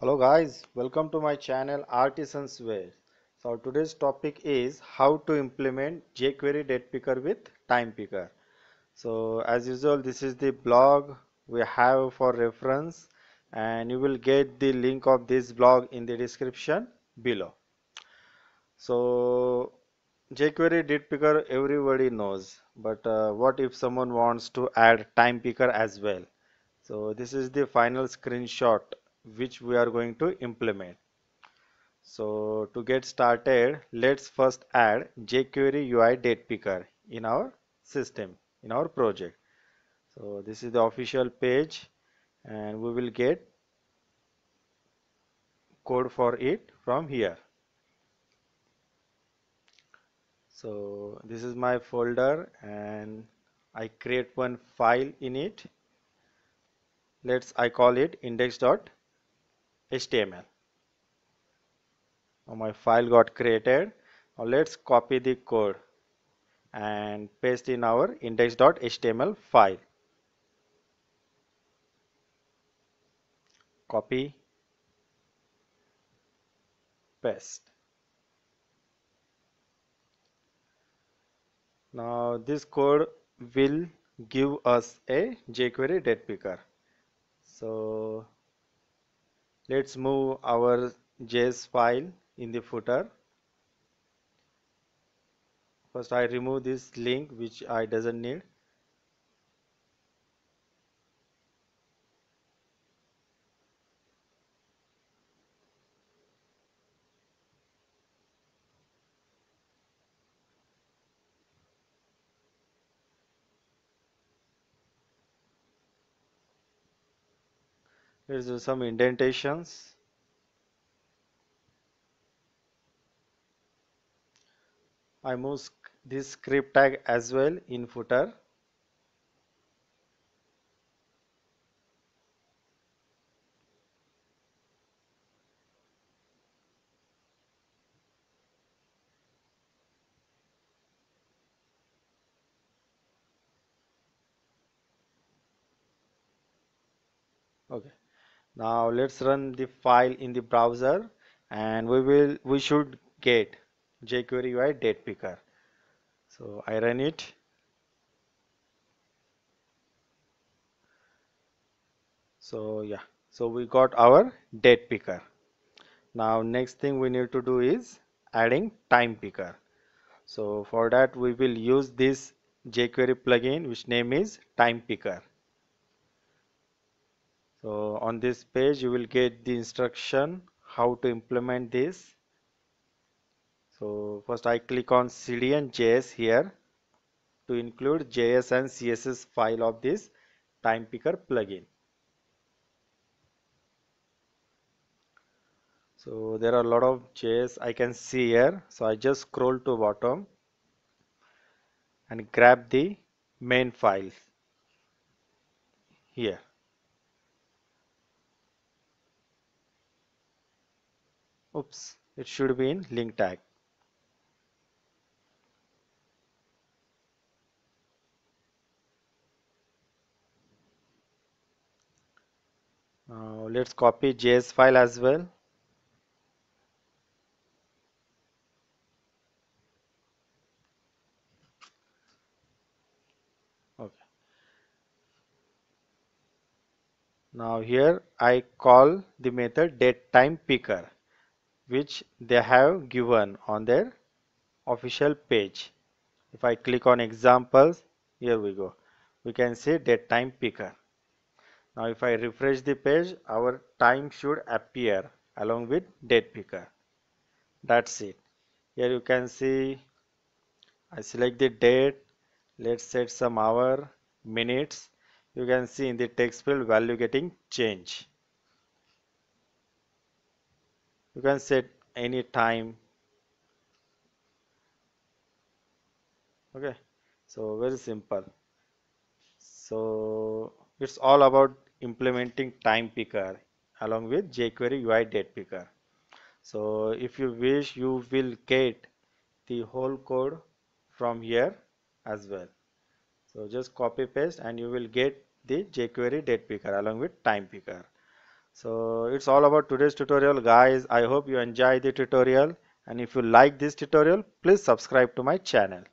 Hello guys, welcome to my channel Artisans Web. So today's topic is how to implement jQuery Datepicker with Timepicker. So as usual, this is the blog we have for reference, and you will get the link of this blog in the description below. So jQuery Datepicker everybody knows, but what if someone wants to add Timepicker as well? So this is the final screenshot which we are going to implement. So to get started, let's first add jQuery UI Datepicker in our system, in our project. So this is the official page, and we will get code for it from here. So this is my folder, and I create one file in it. I call it index.html. Now my file got created. Now let's copy the code and paste in our index.html file. Copy, paste. Now this code will give us a jQuery Datepicker. So let's move our JS file in the footer. First I remove this link which I doesn't need. Let's do some indentations. I move this script tag as well in footer. Okay. Now let's run the file in the browser, and we should get jQuery UI Datepicker. So I run it. So yeah, so we got our Datepicker. Now next thing we need to do is adding Timepicker. So for that we will use this jQuery plugin which name is Timepicker. So on this page you will get the instruction how to implement this. So first I click on cdn.js here to include JS and CSS file of this Timepicker plugin. So there are a lot of JS I can see here. So I just scroll to bottom and grab the main file here. Oops, it should be in link tag. Now let's copy JS file as well. Okay. Now here I call the method Datepicker, which they have given on their official page. If I click on examples, here we go. We can see Datepicker. Now if I refresh the page, our time should appear along with Datepicker. That's it. Here you can see I select the date. Let's set some hour, minutes. You can see in the text field value getting changed. You can set any time. Okay, so very simple. So it's all about implementing Timepicker along with jQuery UI Datepicker. So if you wish, you will get the whole code from here as well. So just copy paste and you will get the jQuery Datepicker along with Timepicker. So it's all about today's tutorial, guys. I hope you enjoy the tutorial, and if you like this tutorial, please subscribe to my channel.